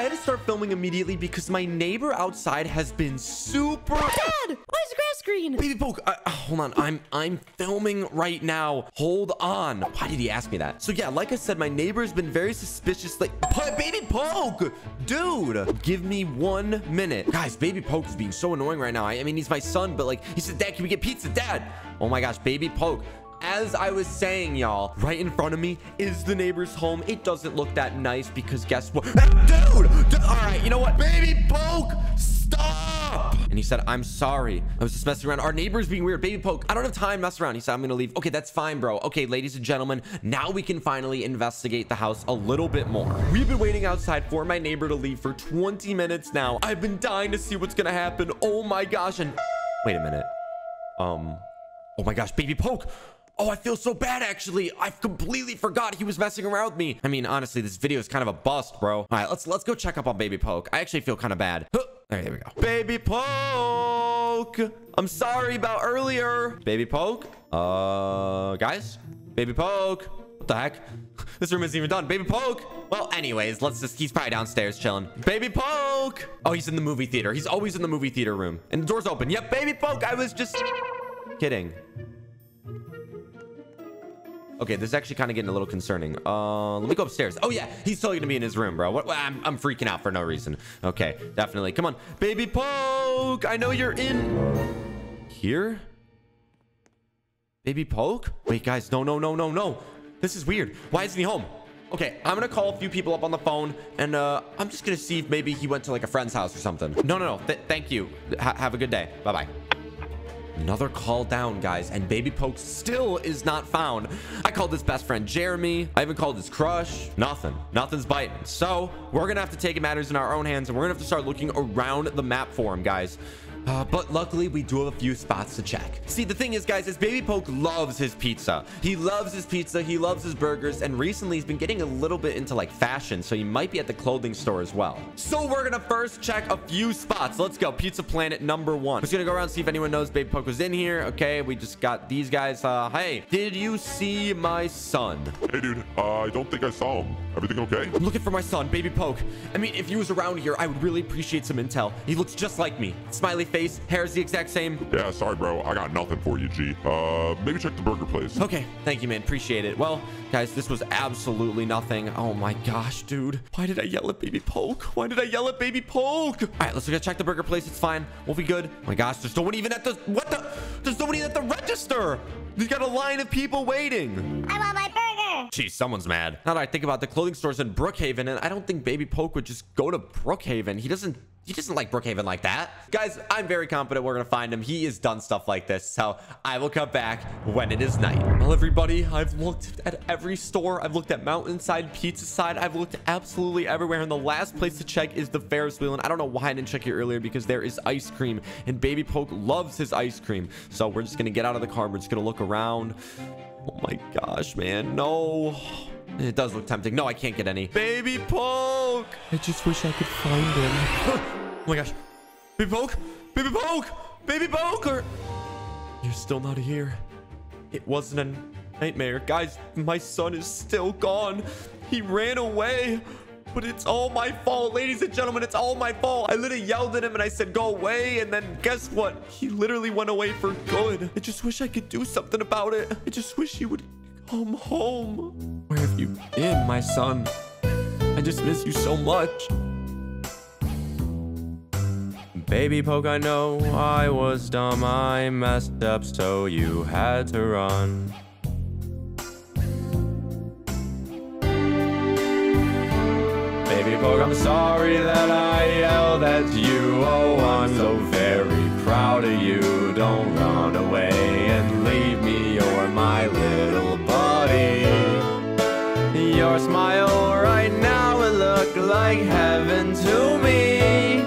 I had to start filming immediately because my neighbor outside has been super Dad, why is the grass green? Baby Poke, hold on. I'm filming right now. Hold on. Why did he ask me that? So yeah, like I said, my neighbor's been very suspicious. Like, Baby Poke, dude, give me 1 minute. Guys, Baby Poke is being so annoying right now. I mean, he's my son, but like, he said, Dad, can we get pizza? Dad. Oh my gosh, Baby Poke. As I was saying, y'all, right in front of me is the neighbor's home. It doesn't look that nice because guess what? Dude, all right, you know what? Baby Poke, stop. And he said, I'm sorry. I was just messing around. Our neighbor's being weird. Baby Poke, I don't have time to mess around. He said, I'm going to leave. Okay, that's fine, bro. Okay, ladies and gentlemen, now we can finally investigate the house a little bit more. We've been waiting outside for my neighbor to leave for 20 minutes now. I've been dying to see what's going to happen. Oh my gosh. And wait a minute. Oh my gosh, Baby Poke. Oh, I feel so bad, actually. I completely forgot he was messing around with me. I mean, honestly, this video is kind of a bust, bro. All right, let's go check up on Baby Poke. I actually feel kind of bad. All right, there we go. Baby Poke. I'm sorry about earlier. Baby Poke. Guys, Baby Poke. What the heck? This room isn't even done. Baby Poke. Well, anyways, let's just, he's probably downstairs chilling. Baby Poke. Oh, he's in the movie theater. He's always in the movie theater room. And the door's open. Yep, Baby Poke. I was just kidding. Okay, this is actually kind of getting a little concerning. Let me go upstairs. Oh, yeah. He's still going to be in his room, bro. What? I'm freaking out for no reason. Okay, definitely. Come on. Baby Poke, I know you're in here. Baby Poke? Wait, guys. No. This is weird. Why isn't he home? Okay, I'm going to call a few people up on the phone, and I'm just going to see if maybe he went to, like, a friend's house or something. No. Thank you. Have a good day. Bye-bye. Another call down, guys, and Baby Poke still is not found. I called his best friend Jeremy. I even called his crush. Nothing's biting. So we're gonna have to take matters in our own hands, and we're gonna have to start looking around the map for him, guys. But luckily, we do have a few spots to check. See, the thing is, guys, is Baby Poke loves his pizza. He loves his pizza. He loves his burgers. And recently, he's been getting a little bit into, like, fashion. So he might be at the clothing store as well. So we're going to first check a few spots. Let's go. Pizza Planet number 1. I'm just going to go around and see if anyone knows Baby Poke was in here. Okay, we just got these guys. Hey, did you see my son? Hey, dude. I don't think I saw him. Everything okay? I'm looking for my son, Baby Poke. I mean, if he was around here, I would really appreciate some intel. He looks just like me. Smiley face, hair is the exact same. Yeah, sorry, bro. I got nothing for you, G. Maybe check the burger place. Okay, thank you, man. Appreciate it. Well, guys, this was absolutely nothing. Oh my gosh, dude. Why did I yell at Baby Poke? Why did I yell at Baby Poke? All right, let's go check the burger place. It's fine. We'll be good. Oh my gosh, there's no one even at the, what the? There's no one even at the register. We've got a line of people waiting. I want my burger. Jeez, someone's mad. Now that I think about the clothing stores in Brookhaven, and I don't think Baby Poke would just go to Brookhaven. He doesn't like Brookhaven like that. Guys, I'm very confident we're going to find him. He has done stuff like this, so I will come back when it is night. Well, everybody, I've looked at every store. I've looked at Mountainside, Pizza Side. I've looked absolutely everywhere, and the last place to check is the Ferris wheel, and I don't know why I didn't check it earlier because there is ice cream, and Baby Poke loves his ice cream, so we're just going to get out of the car. We're just going to look around. Oh, my gosh, man. No. It does look tempting. No, I can't get any. Baby Poke! I just wish I could find him. Oh my gosh. Baby Poke! Baby Poke! Baby Poke! You're still not here. It wasn't a nightmare. Guys, my son is still gone. He ran away. But it's all my fault, ladies and gentlemen. It's all my fault. I literally yelled at him and I said, go away. And then guess what? He literally went away for good. I just wish I could do something about it. I just wish he would come home. Where have you been, my son? I just miss you so much. Baby Poke, I know I was dumb. I messed up, so you had to run. Baby Poke, I'm sorry that I yelled at you. Oh, I'm so very proud of you. Don't run away and leave me. You're my little your smile right now, it looked like heaven to me.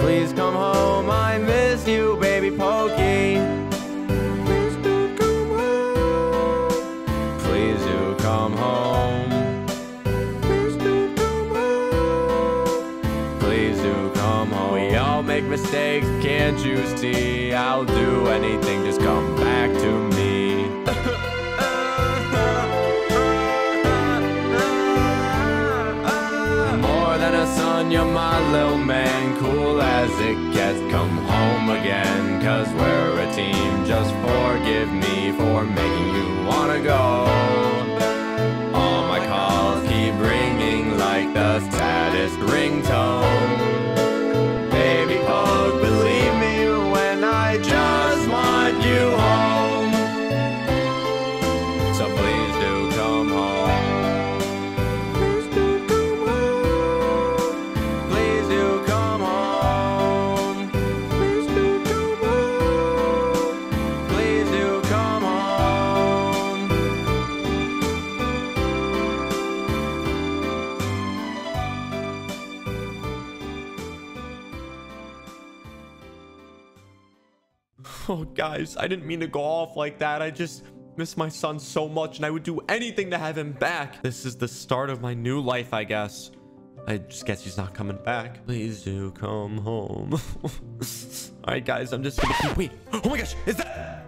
Please come home, I miss you, Baby Poke. Please do come home. Please do come home. Please do come home. Please do come home. We all make mistakes, can't you see? I'll do anything, just come back to me. Santa, son, you're my little man, cool as it gets, come home again, cause we're a team, just forgive me for making you wanna go. All my calls keep ringing like the saddest ringtone. Baby Poke, believe me when I just want you home, so please do come home. Oh, guys, I didn't mean to go off like that. I just miss my son so much, and I would do anything to have him back. This is the start of my new life, I guess. I just guess he's not coming back. Please do come home. All right, guys, I'm just gonna keep... Wait, oh my gosh, is that...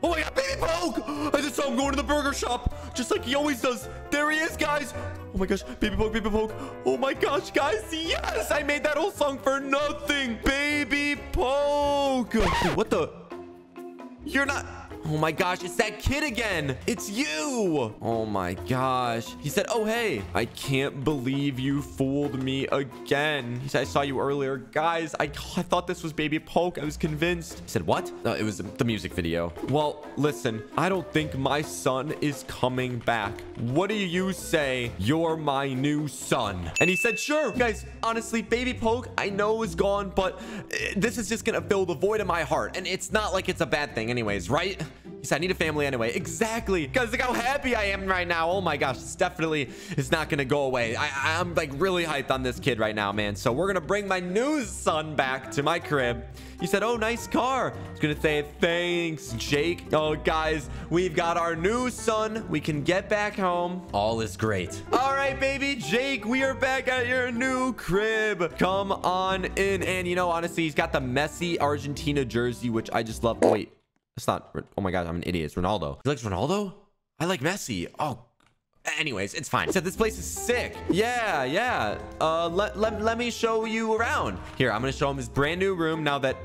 Oh my god, Baby Poke! I just saw him going to the burger shop, just like he always does. There he is, guys. Oh my gosh, Baby Poke, Baby Poke. Oh my gosh, guys, yes! I made that whole song for nothing. Baby Poke. What the... You're not... Oh my gosh, it's that kid again. It's you. Oh my gosh. He said, oh, hey, I can't believe you fooled me again. He said, I saw you earlier. Guys, I thought this was Baby Poke. I was convinced. He said, what? It was the music video. Well, listen, I don't think my son is coming back. What do you say? You're my new son. And he said, sure. Guys, honestly, Baby Poke, I know is gone, but this is just going to fill the void in my heart. And it's not like it's a bad thing anyways, right? He said, I need a family anyway. Exactly. Guys, look how happy I am right now. Oh my gosh, it's definitely not gonna go away. I'm like really hyped on this kid right now, man. So we're gonna bring my new son back to my crib. He said, oh, nice car. He's gonna say, thanks, Jake. Oh, guys, we've got our new son. We can get back home. All is great. All right, baby Jake, we are back at your new crib. Come on in. And you know, honestly, he's got the messy Argentina jersey, which I just love. Oh, wait. It's not... Oh my god, I'm an idiot. It's Ronaldo. He likes Ronaldo? I like Messi. Oh. Anyways, it's fine. He said, this place is sick. Yeah, yeah. Let me show you around. Here, I'm going to show him his brand new room now that...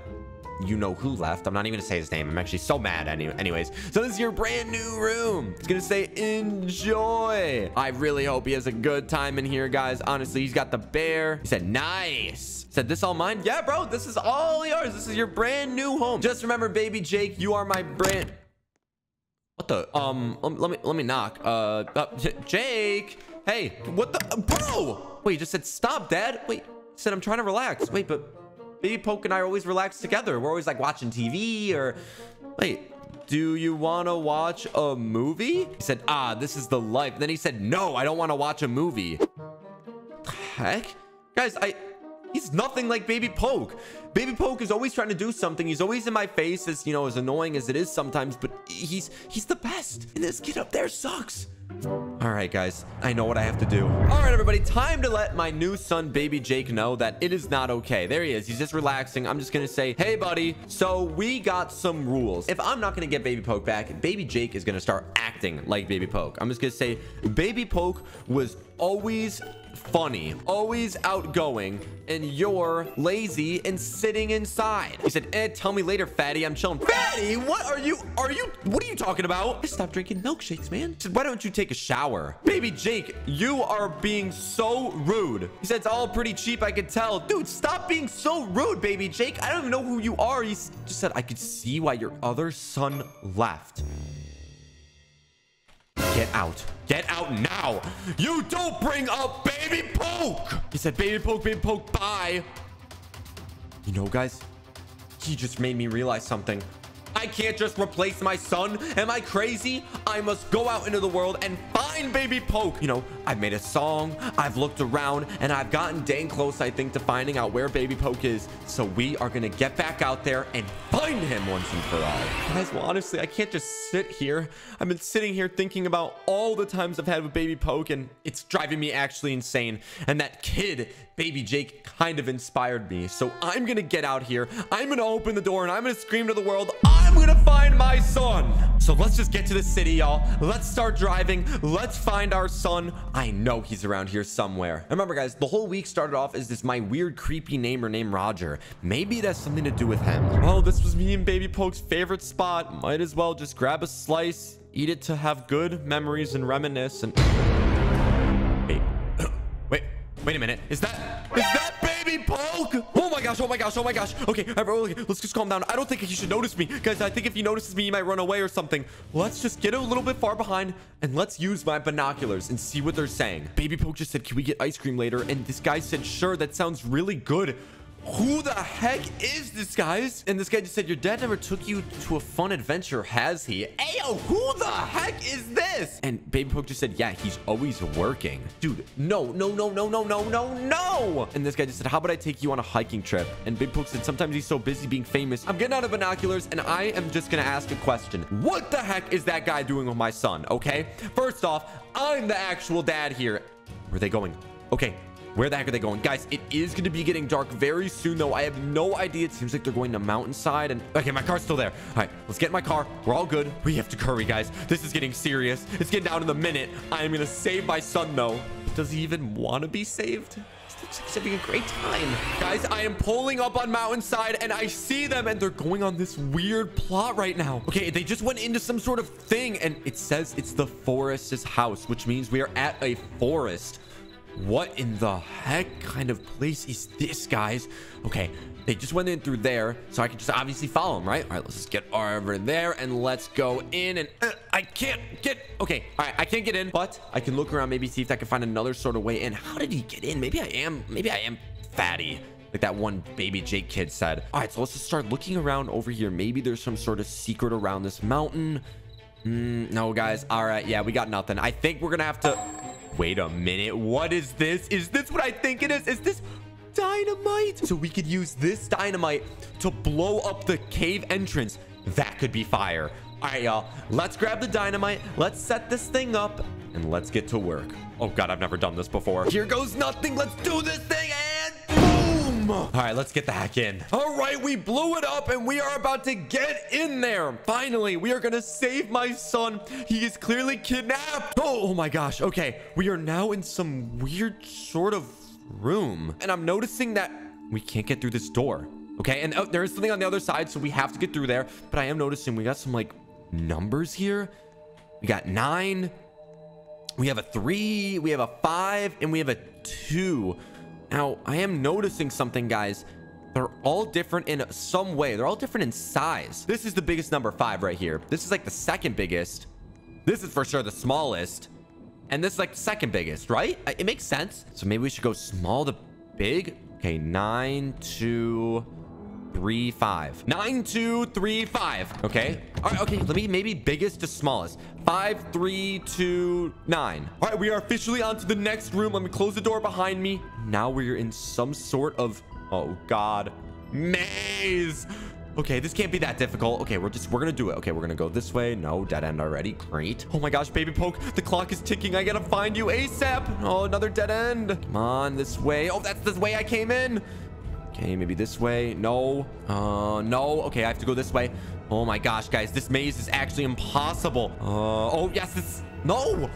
you know who left. I'm not even gonna say his name. I'm actually so mad. Anyways, so this is your brand new room. It's gonna say enjoy. I really hope he has a good time in here, guys. Honestly, he's got the bear. He said nice. Said this all mine? Yeah, bro, this is all yours. This is your brand new home. Just remember, baby Jake, you are my brand... What the... let me knock. Jake, hey, what the... Bro, wait, you just said stop, Dad. Wait, said I'm trying to relax. Wait, but Baby Poke and I always relax together. We're always like watching TV or... Wait, do you want to watch a movie? He said, ah, this is the life. And then he said, no, I don't want to watch a movie. The heck? Guys, he's nothing like Baby Poke. Baby Poke is always trying to do something. He's always in my face, as you know, as annoying as it is sometimes, but he's the best. And this kid up there sucks. All right, guys, I know what I have to do. All right, everybody, time to let my new son, Baby Jake, know that it is not okay. There he is. He's just relaxing. I'm just going to say, hey, buddy, so we got some rules. If I'm not going to get Baby Poke back, Baby Jake is going to start acting like Baby Poke. I'm just going to say Baby Poke was always funny, always outgoing, and you're lazy and sitting inside. He said, eh, tell me later, fatty. I'm chilling. Fatty, what are you? What are you talking about? I stopped drinking milkshakes, man. He said, why don't you take a shower? Baby Jake, you are being so rude. He said, it's all pretty cheap, I could tell. Dude, stop being so rude, Baby Jake. I don't even know who you are. He just said, I could see why your other son left. Get out. Get out now. You don't bring up Baby Poke. He said, Baby Poke, Baby Poke, bye. You know, guys, he just made me realize something. I can't just replace my son. Am I crazy? I must go out into the world and find Baby Poke. You know, I've made a song. I've looked around, and I've gotten dang close, I think, to finding out where Baby Poke is. So we are going to get back out there and find him once and for all. Guys, well, honestly, I can't just sit here. I've been sitting here thinking about all the times I've had with Baby Poke, and it's driving me actually insane. And that kid, Baby Jake, kind of inspired me. So I'm going to get out here. I'm going to open the door, and I'm going to scream to the world, I'm I'm gonna find my son. So let's just get to the city, y'all. Let's start driving. Let's find our son. I know he's around here somewhere. And remember, guys, the whole week started off as this my weird, creepy neighbor named Roger. Maybe it has something to do with him. Oh, this was me and Baby Poke's favorite spot. Might as well just grab a slice, eat it to have good memories and reminisce. And wait a minute. Is that Baby Poke? Oh my gosh. Okay, let's just calm down. I don't think he should notice me. Guys, I think if he notices me, he might run away or something. Let's just get a little bit far behind and let's use my binoculars and see what they're saying. Baby Poke just said, can we get ice cream later? And this guy said, sure, that sounds really good. Who the heck is this, guys? And this guy just said, your dad never took you to a fun adventure, has he? Ayo, who the heck is this? And Baby Poke just said, yeah, he's always working. Dude, no. And this guy just said, how about I take you on a hiking trip? And Baby Poke said, sometimes he's so busy being famous. I'm getting out of binoculars, and I am just gonna ask a question. What the heck is that guy doing with my son, okay? First off, I'm the actual dad here. Where are they going? Okay. Where the heck are they going? Guys, it is going to be getting dark very soon, though. I have no idea. It seems like they're going to mountainside. And okay, my car's still there. All right, let's get in my car. We're all good. We have to hurry, guys. This is getting serious. It's getting down to the minute. I am going to save my son, though. Does he even want to be saved? He's having a great time. Guys, I am pulling up on mountainside, and I see them, and they're going on this weird plot right now. Okay, they just went into some sort of thing, and it says it's the forest's house, which means we are at a forest. What in the heck kind of place is this, guys? Okay, they just went in through there, so I can just obviously follow them, right? All right, let's just get over there, and let's go in, and I can't get... Okay, all right, I can't get in, but I can look around, maybe see if I can find another sort of way in. How did he get in? Maybe I am fatty, like that one Baby Jake kid said. All right, so let's just start looking around over here. Maybe there's some sort of secret around this mountain. No, guys. All right, yeah, we got nothing. I think we're gonna have to... Wait a minute. What is this? Is this what I think it is? Is this dynamite? So we could use this dynamite to blow up the cave entrance. That could be fire. All right, y'all. Let's grab the dynamite. Let's set this thing up and let's get to work. Oh, God, I've never done this before. Here goes nothing. Let's do this thing. And boom. All right, let's get the heck in. All right, we blew it up and we are about to get in there. Finally, we are going to save my son. He is clearly kidnapped. Oh my gosh. Okay, we are now in some weird sort of room, and I'm noticing that we can't get through this door. Okay, and there is something on the other side, so we have to get through there. But I am noticing we got some like numbers here. We got 9, we have a 3, we have a 5, and we have a 2. Now I am noticing something, guys. They're all different in some way. They're all different in size. This is the biggest number, 5 right here. This is like the second biggest. This is for sure the smallest. And this is like the second biggest, right? It makes sense. So maybe we should go small to big. Okay, 9, 2, 3, 5. 9, 2, 3, 5. Okay. All right, okay. Let me maybe biggest to smallest. 5, 3, 2, 9. All right, we are officially on to the next room. Let me close the door behind me. Now we're in some sort of... Oh, God. Maze. Okay, this can't be that difficult. Okay, we're gonna do it. Okay, we're gonna go this way. No, dead end already. Great. Oh my gosh, Baby Poke, the clock is ticking. I gotta find you ASAP. Oh, another dead end. Come on, this way. Oh, that's the way I came in. Okay, maybe this way. No. No. Okay, I have to go this way. Oh my gosh, guys, this maze is actually impossible. Oh yes, this. No.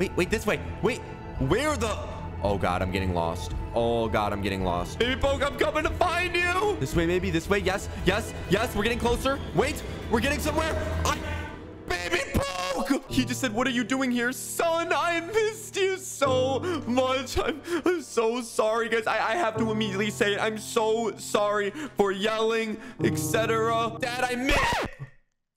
Wait, this way. Wait, where the... Oh, God, I'm getting lost. Oh, God, I'm getting lost. Baby Poke, I'm coming to find you. This way, maybe. This way. Yes. We're getting closer. Wait, we're getting somewhere. Baby Poke! He just said, what are you doing here? Son, I missed you so much. I'm so sorry, guys. I have to immediately say it. I'm so sorry for yelling, etc. Dad, I missed...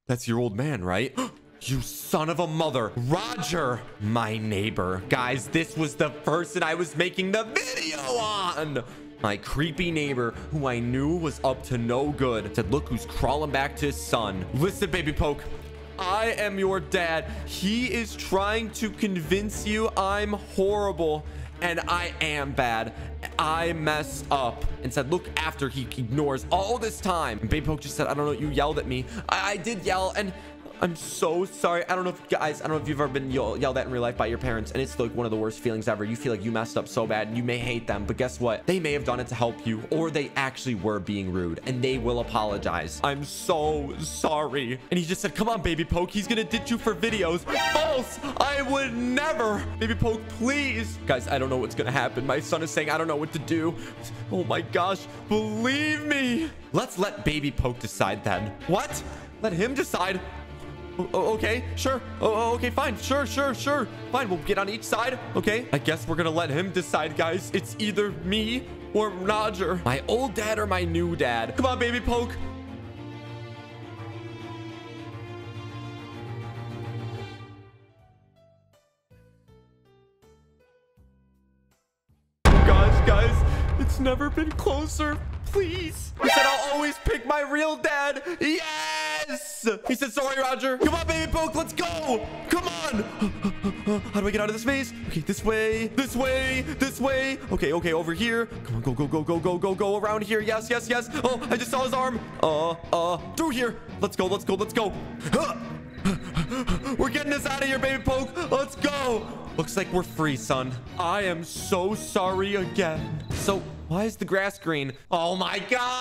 That's your old man, right? You son of a mother. Roger, my neighbor. Guys, this was the person I was making the video on. My creepy neighbor, who I knew was up to no good, said, look who's crawling back to his son. Listen, Baby Poke, I am your dad. He is trying to convince you I'm horrible. And I am bad. I messed up and said, look after he ignores all this time. And Baby Poke just said, I don't know. You yelled at me. I did yell. And I'm so sorry. I don't know if you've ever been yelled at in real life by your parents, and it's like one of the worst feelings ever. You feel like you messed up so bad, and you may hate them, but guess what? They may have done it to help you, or they actually were being rude, and they will apologize. I'm so sorry. And he just said, come on, Baby Poke, he's gonna ditch you for videos. False! I would never. Baby Poke, please. Guys, I don't know what's gonna happen. My son is saying I don't know what to do. Oh my gosh, believe me. Let's let Baby Poke decide then. What? Let him decide? Okay, sure. Oh, okay, fine. Sure. Fine, we'll get on each side. Okay, I guess we're gonna let him decide, guys. It's either me or Nodger. My old dad or my new dad. Come on, Baby Poke. Guys, it's never been closer. Please. He said I'll always pick my real dad. Yes. He said, sorry, Roger. Come on, Baby Poke. Let's go. Come on. How do I get out of this maze? Okay, this way. Okay, over here. Come on, go around here. Yes. Oh, I just saw his arm. Through here. Let's go. We're getting this out of here, Baby Poke. Let's go. Looks like we're free, son. I am so sorry again. So why is the grass green? Oh my god.